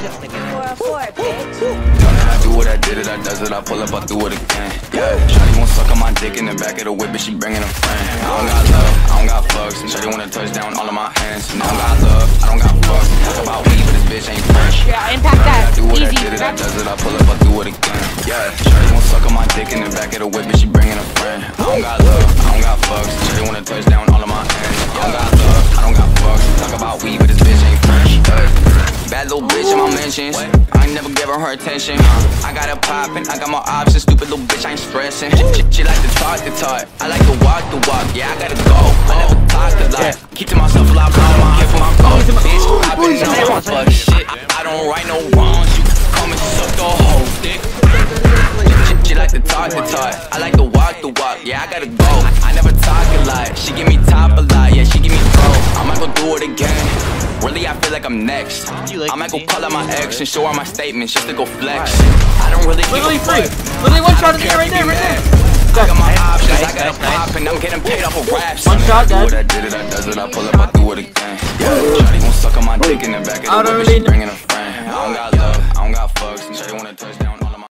4-4, bitch. I do what I did it, I does it, I pull up, I do it again. Yeah, shawty won't suck on my dick in the back of the whip, but she bringing a friend. I don't got love, I don't got fucks. Shawty wanna touch down all of my hands. I don't got love, I don't got fucks. Talk about weed, but this bitch ain't fresh. Yeah, impact that. I do what I did it, I does it, I pull up, I do it again. Yeah, shawty won't suck on my dick in the back of the whip, but she bringing a friend. I don't got love, I don't got fucks. Shawty wanna touch down all of my hands. I don't got love, I don't got fucks. Talk about weed, but this bitch ain't fresh. Bad little bitch in my mentions. I ain't never giving her attention. I got it poppin', I got my options. Stupid little bitch, I ain't stressing. She like to talk the talk, I like to walk the walk. Yeah, I gotta go. I never talk the lot. Keep to myself a lot. I'm on for my phone. Bitch, I been on my fuck shit. I don't write no wrongs. You come and suck the whole dick. She like to talk the talk, I like to walk the walk. Yeah, I gotta go. I never talk a lot. She give me top a lot. Yeah, she give me throw. I might go do it again. Really, I feel like I'm next. I might go call out my ex and show her my statements just to go flex. I don't really literally free. Literally one shot in there, right there, right there. I got my options, I got a pop, and I'm getting paid off of raps. One shot, guys. I did it, I does it, I pull up, I do it again. Shawty won't suck on my dick in the back of the whip, she bringing a friend. I don't got love, I don't got fucks, and Shawty wanna touch.